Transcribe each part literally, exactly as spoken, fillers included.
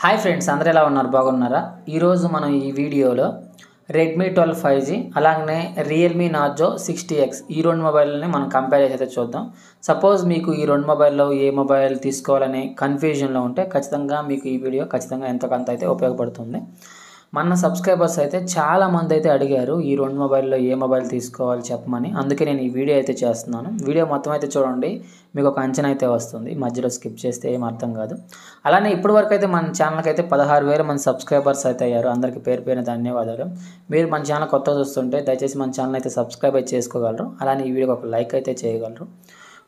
Hi friends अंदर एला उन्नारु बागुन्नारा ई रोजु मनं ई वीडियोलो Redmi ट्वेल्व फाइव जी अलागने Realme Narzo सिक्स्टी एक्स ई रेंडु मोबाइल्नि मनं कंपेर चेसि चूद्दाम। सपोज मीकु ई रेंडु मोबाइल्लो ए मोबाइल तीसुकोवालने कन्फ्यूजन लो उंटे खच्चितंगा मीकु ई वीडियो खच्चितंगा एंतो कंत अयिते उपयोगपडुतुंदि। मन सब्सक्रैबर्स अयिते चाला मंदि अयिते अडिगारु ई रेंडु मोबाइल्लो ए मोबाइल तीसुकोवालो चेप्पमनि, अंदुके नेनु ई वीडियो अयिते चेस्तुन्नानु। वीडियो मोत्तं अयिते चूडंడి, మీకు ఒక అంచనా అయితే వస్తుంది, మధ్యలో స్కిప్ చేస్తే ఏమ అర్థం కాదు। అలానే ఇప్పటి వరకు అయితే మన ఛానల్ కి అయితే పదహారు వేల మంది సబ్స్క్రైబర్స్ అయితే అయ్యారు, అందరికీ పేరు పేరున ధన్యవాదాలు। మీరు మన ఛానల్ కొత్తగా చూస్తుంటే దయచేసి మన ఛానల్ అయితే సబ్స్క్రైబ్ చేసుకోగలరు, అలానే ఈ వీడియోకి ఒక లైక్ అయితే చేయగలరు।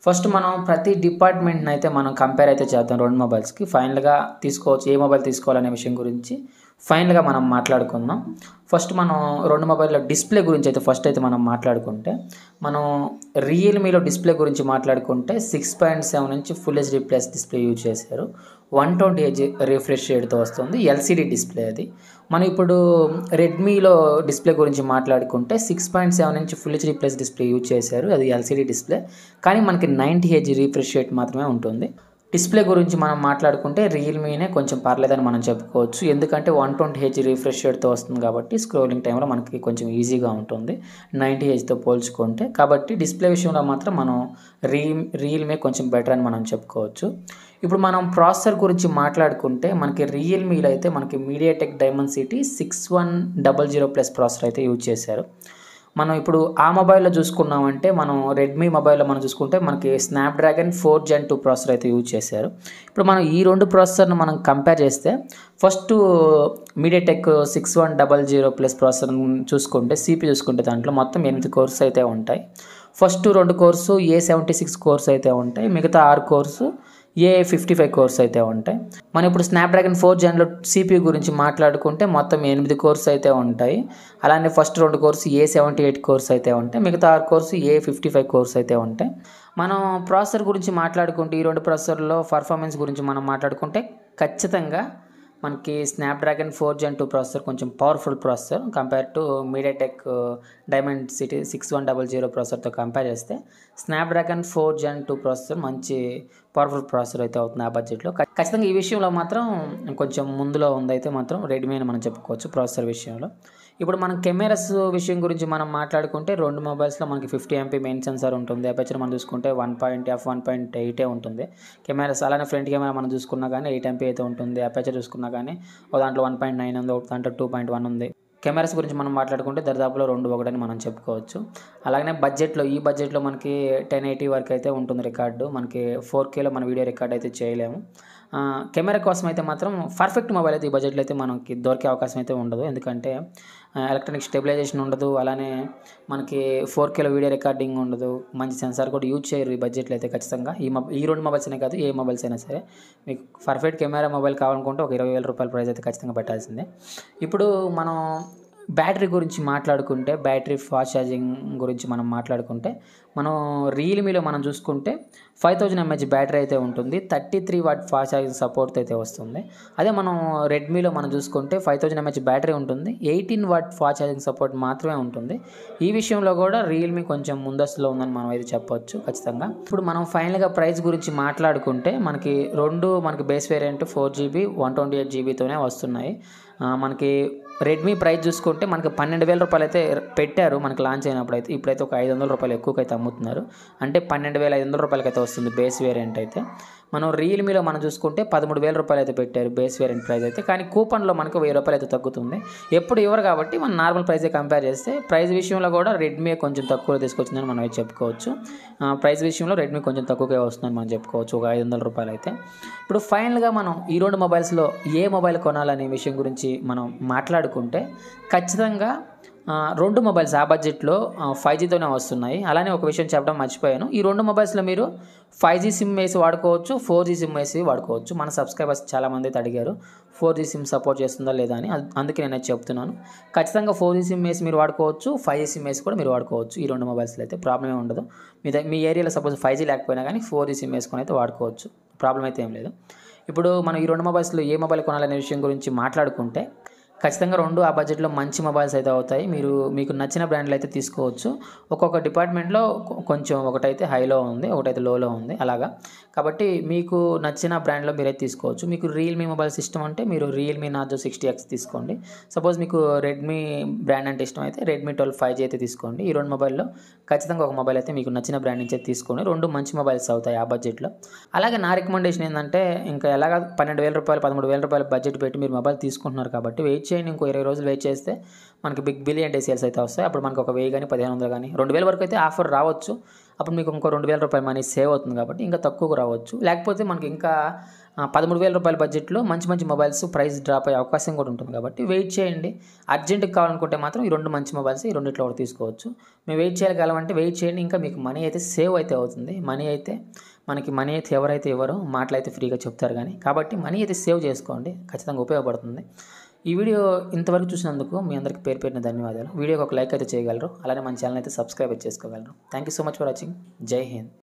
ఫస్ట్ మనం ప్రతి డిపార్ట్మెంట్ ని అయితే మనం కంపేర్ అయితే చేద్దాం రెండు మొబైల్స్ కి, ఫైనల్ గా తీసుకోవచ్చు ఏ మొబైల్ తీసుకోవాలనే విషయం గురించి ఫైనల్ గా మనం మాట్లాడుకుందాం। ఫస్ట్ మనం రెండు మొబైల్ డిస్ప్లే గురించి అయితే ఫస్ట్ అయితే మనం మాట్లాడుకుంటే మనం Realme లో డిస్ప్లే గురించి మాట్లాడుకుంటే six point seven inch full HD plus display use చేశారు, one twenty hertz refresh rate తో వస్తుంది, ఎల్సిడి డిస్ప్లే అది। మనం ఇప్పుడు Redmi లో డిస్ప్లే గురించి మాట్లాడుకుంటే six point seven inch full HD plus display use చేశారు, అది ఎల్సిడి డిస్ప్లే, కానీ మనకి నైంటీ హెర్ట్జ్ రిఫ్రెష్ రేట్ మాత్రమే ఉంటుంది। డిస్ప్లే గురించి మనం మాట్లాడుకుంటే రియల్మీనే కొంచెం పర్లేదని మనం చెప్పుకోవచ్చు, ఎందుకంటే వన్ ట్వంటీ హెచ్ రిఫ్రెష్ రేట్తో వస్తుంది కాబట్టి స్క్రోలింగ్ టైంలో మనకి కొంచెం ఈజీగా ఉంటుంది నైంటీ హెచ్తో పోల్చుకుంటే। కాబట్టి డిస్ప్లే విషయంలో మాత్రం మనం రీ రియల్మీ కొంచెం బెటర్ అని మనం చెప్పుకోవచ్చు। ఇప్పుడు మనం ప్రాసెసర్ గురించి మాట్లాడుకుంటే మనకి రియల్మీలో అయితే మనకి MediaTek Dimensity six one double zero plus processor అయితే యూజ్ చేశారు। మనం ఇప్పుడు ఆ మొబైల్లో చూసుకున్నామంటే మనం రెడ్మీ మొబైల్లో మనం చూసుకుంటే మనకి Snapdragon four gen two processor అయితే యూజ్ చేశారు। ఇప్పుడు మనం ఈ రెండు ప్రాసెసర్ని మనం కంపేర్ చేస్తే first MediaTek six one double zero plus processor చూసుకుంటే సిపి చూసుకుంటే దాంట్లో మొత్తం ఎనిమిది కోర్స్ అయితే ఉంటాయి, ఫస్ట్ రెండు cores A seventy six cores అయితే ఉంటాయి, మిగతా ఆరు cores A fifty five cores అయితే ఉంటాయి। మనం ఇప్పుడు స్నాప్డ్రాగన్ ఫోర్ జెన్లో సిపియూ గురించి మాట్లాడుకుంటే మొత్తం ఎనిమిది కోర్స్ అయితే ఉంటాయి, అలానే ఫస్ట్ రెండు cores A seventy eight cores అయితే ఉంటాయి, మిగతా ఆరు cores A fifty five cores అయితే ఉంటాయి। మనం ప్రాసెసర్ గురించి మాట్లాడుకుంటే ఈ రెండు ప్రాసెసర్లో పర్ఫార్మెన్స్ గురించి మనం మాట్లాడుకుంటే ఖచ్చితంగా మనకి Snapdragon four gen two processor కొంచెం powerful processor compare to MediaTek Dimensity six one double zero ప్రాసెసర్తో కంపేర్ చేస్తే Snapdragon four gen two processor మంచి పవర్ఫుల్ ప్రాసెసర్ అయితే అవుతుంది ఆ బడ్జెట్లో। ఖచ్చితంగా ఈ విషయంలో మాత్రం కొంచెం ముందులో ఉందైతే మాత్రం రెడ్మీ అని మనం చెప్పుకోవచ్చు ప్రాసెసర్ విషయంలో। ఇప్పుడు మనం కెమెరాస్ విషయం గురించి మనం మాట్లాడుకుంటే రెండు మొబైల్స్లో మనకి ఫిఫ్టీ ఎంపీ మెయిన్ సెన్సార్ ఉంటుంది, అపర్చర్ మనం చూసుకుంటే one point F one point ఎయిటే ఉంటుంది కెమెరాస్, అలానే ఫ్రంట్ కెమెరా మనం చూసుకున్నా కానీ ఎయిట్ ఎంపీ అయితే ఉంటుంది, అపర్చర్ చూసుకున్నా కానీ దాంట్లో వన్ పాయింట్ నైన్ ఉంది, దాంట్లో టూ పాయింట్ వన్ ఉంది। కెమెరాస్ గురించి మనం మాట్లాడుకుంటే దర్దాపులో రెండు ఒకటని మనం చెప్పుకోవచ్చు। అలాగే బడ్జెట్లో ఈ బడ్జెట్లో మనకి టెన్ ఎయిటీ వరకు అయితే ఉంటుంది రికార్డు, మనకి ఫోర్ కేలో మన వీడియో రికార్డ్ అయితే చేయలేము। కెమెరా కోసం అయితే మాత్రం పర్ఫెక్ట్ మొబైల్ అయితే ఈ బడ్జెట్లో అయితే మనకి దొరికే అవకాశం అయితే ఉండదు, ఎందుకంటే ఎలక్ట్రానిక్ స్టెబిలైజేషన్ ఉండదు, అలానే మనకి ఫోర్ కేలో వీడియో రికార్డింగ్ ఉండదు, మంచి సెన్సార్ కూడా యూజ్ చేయరు ఈ బడ్జెట్లో అయితే ఖచ్చితంగా। ఈ మొబైల్ ఈ రెండు మొబైల్స్ అనే కాదు ఏ మొబైల్స్ అయినా సరే మీకు పర్ఫెక్ట్ కెమెరా మొబైల్ కావాలనుకుంటే ఒక ఇరవై వేల రూపాయల ప్రైస్ అయితే ఖచ్చితంగా పెట్టాల్సిందే। ఇప్పుడు మనం బ్యాటరీ గురించి మాట్లాడుకుంటే బ్యాటరీ ఫాస్ట్ ఛార్జింగ్ గురించి మనం మాట్లాడుకుంటే మనం రియల్మీలో మనం చూసుకుంటే ఫైవ్ థౌజండ్ ఎంహెచ్ బ్యాటరీ అయితే ఉంటుంది, thirty three watt fast charging support అయితే వస్తుంది। అదే మనం రెడ్మీలో మనం చూసుకుంటే ఫైవ్ థౌజండ్ ఎంహెచ్ బ్యాటరీ ఉంటుంది, eighteen watt fast charging support మాత్రమే ఉంటుంది। ఈ విషయంలో కూడా రియల్మీ కొంచెం ముందస్తులో ఉందని మనం అయితే చెప్పవచ్చు ఖచ్చితంగా। ఇప్పుడు మనం ఫైనల్గా ప్రైస్ గురించి మాట్లాడుకుంటే మనకి రెండు మనకి base variant four GB one twenty eight జీబీతోనే వస్తున్నాయి। మనకి రెడ్మీ ప్రైస్ చూసుకుంటే మనకి పన్నెండు వేల రూపాయలు అయితే పెట్టారు మనకి లాంచ్ అయినప్పుడు అయితే, ఇప్పుడైతే ఒక ఐదు వందల రూపాయలు ఎక్కువకైతే అమ్ముతున్నారు, అంటే పన్నెండు వేల ఐదు వందల రూపాయలకి అయితే వస్తుంది బేస్ వేరియంట్ అయితే। మనం రియల్మీలో మనం చూసుకుంటే పదమూడు వేల రూపాయలు అయితే పెట్టారు బేస్ వేరియంట్ ప్రైస్ అయితే, కానీ కూపన్లో మనకు వెయ్యి రూపాయలు అయితే తగ్గుతుంది, ఎప్పుడు ఇవ్వరు కాబట్టి మనం నార్మల్ ప్రైస్ కంపేర్ చేస్తే ప్రైస్ విషయంలో కూడా రెడ్మీ కొంచెం తక్కువలో తీసుకొచ్చిందని మనం అయితే చెప్పుకోవచ్చు। ప్రైస్ విషయంలో రెడ్మీ కొంచెం తక్కువగా వస్తుందని మనం చెప్పుకోవచ్చు ఒక ఐదు వందల రూపాయలు అయితే। ఇప్పుడు ఫైనల్గా మనం ఈ రెండు మొబైల్స్లో ఏ మొబైల్ కొనాలనే విషయం గురించి మనం మాట్లాడుకుంటే ఖచ్చితంగా రెండు మొబైల్స్ ఆ బడ్జెట్లో ఫైవ్ జీతోనే వస్తున్నాయి। అలానే ఒక విషయం చెప్పడం మర్చిపోయాను, ఈ రెండు మొబైల్స్లో మీరు ఫైవ్ జీ సిమ్ వేసి వాడుకోవచ్చు, ఫోర్ జీ సిమ్ వేసి వాడుకోవచ్చు। మన సబ్స్క్రైబర్స్ చాలామంది అయితే అడిగారు ఫోర్ జీ సిమ్ సపోర్ట్ చేస్తుందా లేదా అని, అందుకే నేను చెప్తున్నాను ఖచ్చితంగా ఫోర్ జీ సిమ్ వేసి మీరు వాడుకోవచ్చు, ఫైవ్ జీ సిమ్ వేసి కూడా మీరు వాడుకోవచ్చు ఈ రెండు మొబైల్స్లో అయితే ప్రాబ్లమే ఉండదు। మీ మీ ఏరియాలో సపోజ్ ఫైవ్ జీ లేకపోయినా కానీ ఫోర్ జీ సిమ్ వేసుకొని అయితే వాడుకోవచ్చు, ప్రాబ్లం అయితే ఏం లేదు। ఇప్పుడు మనం ఈ రెండు మొబైల్స్లో ఏ మొబైల్ కొనాలనే విషయం గురించి మాట్లాడుకుంటే ఖచ్చితంగా రెండు ఆ బడ్జెట్లో మంచి మొబైల్స్ అయితే అవుతాయి. మీరు మీకు నచ్చిన బ్రాండ్లు అయితే తీసుకోవచ్చు. ఒక్కొక్క డిపార్ట్మెంట్లో కొంచెం ఒకటైతే హైలో ఉంది, ఒకటైతే లోలో ఉంది అలాగా. కాబట్టి మీకు నచ్చిన బ్రాండ్లో మీరైతే తీసుకోవచ్చు. మీకు రియల్మీ మొబైల్స్ ఇష్టం అంటే మీరు రియల్మీ నార్జో సిక్స్టీ ఎక్స్ తీసుకోండి. సపోజ్ మీకు రెడ్మీ బ్రాండ్ అంటే ఇష్టం అయితే రెడ్మీ ట్వెల్వ్ ఫైవ్ జీ అయితే తీసుకోండి. ఈ రెండు మొబైల్లో ఖచ్చితంగా ఒక మొబైల్ అయితే మీకు నచ్చిన బ్రాండ్ నుంచి అయితే తీసుకోండి. రెండు మంచి మొబైల్స్ అవుతాయి ఆ బడ్జెట్లో. అలాగే నా రికమెండేషన్ ఏంటంటే, ఇంకా ఎలాగ పన్నెండు వేల రూపాయలు పదమూడు వేల రూపాయలు బడ్జెట్ పెట్టి మీరు మొబైల్ తీసుకుంటున్నారు కాబట్టి వెయిట్ చేయండి. ఇంకో ఇరవై రోజులు వెయిట్ చేస్తే మనకి బిగ్ బిలియన్ డే సేల్స్ అయితే వస్తాయి. అప్పుడు మనకు ఒక వెయ్యి కానీ పదిహేను వందలు కానీ రెండు వేల వరకు అయితే ఆఫర్ రావచ్చు. అప్పుడు మీకు ఇంకో రెండు వేల రూపాయలు మనీ సేవ్ అవుతుంది కాబట్టి ఇంకా తక్కువకు రావచ్చు. లేకపోతే మనకి ఇంకా పదమూడు వేల రూపాయల బడ్జెట్లో మంచి మంచి మొబైల్స్ ప్రైస్ డ్రాప్ అయ్యే అవకాశం కూడా ఉంటుంది. కాబట్టి వెయిట్ చేయండి. అర్జెంట్గా కావాలనుకుంటే మాత్రం ఈ రెండు మంచి మొబైల్స్ ఈ రెండిట్లో కూడా తీసుకోవచ్చు. మేము వెయిట్ చేయగలమంటే వెయిట్ చేయండి. ఇంకా మీకు మనీ అయితే సేవ్ అయితే అవుతుంది. మనీ అయితే మనకి మనీ అయితే ఎవరైతే ఇవ్వరో మాటలైతే ఫ్రీగా చెప్తారు కానీ, కాబట్టి మనీ అయితే సేవ్ చేసుకోండి, ఖచ్చితంగా ఉపయోగపడుతుంది. ఈ వీడియో ఇంతవరకు చూసినందుకు మీ అందరికీ పేరు పేరున ధన్యవాదాలు. వీడియోకి ఒక లైక్ అయితే చేయగలరు, అలానే మన ఛానల్ అయితే సబ్స్క్రైబ్ చేసుకోగలరు. Thank you so much for watching. జై హింద్.